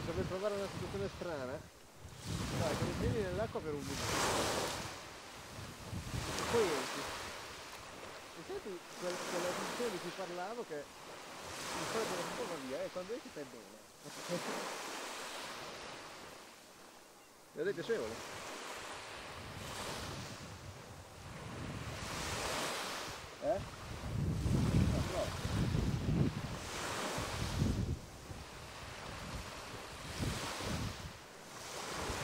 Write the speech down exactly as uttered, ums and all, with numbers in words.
Se vuoi provare una situazione strana, dai, che ti metti nell'acqua per un minuto, poi entri. E senti quella posizione di cui parlavo, che il solito non si va via, e quando esci stai bene. Ed è piacevole.